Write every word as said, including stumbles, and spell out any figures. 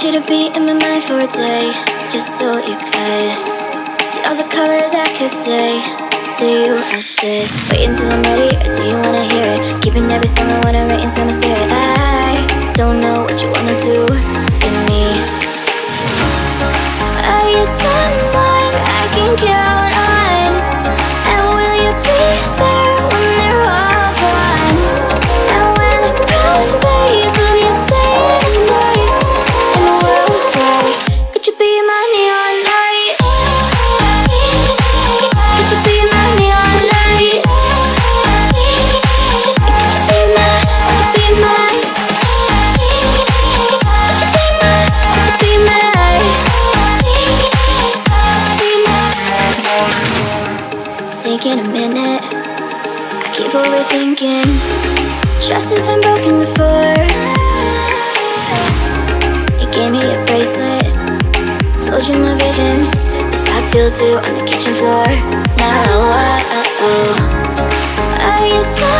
want you to be in my mind for a day, just so you could see all the colors I could say. To you I should wait until I'm ready, or do you wanna hear it? Keeping every song I wanna write inside my spirit. I don't know what you wanna do in me. Are you someone I can count on? And will you be there when they're all gone? And when the crowd fades, will you stay the same? And we'll play. Could you be my neon light? Could you be my neon light? Could you be my, could you be my, could you be my, could you be my? Taking a minute, I keep overthinking. Trust has been broken before. You gave me a bracelet, I told you my vision. It's hot till two on the kitchen floor. Now, oh, oh, oh. Are you sorry?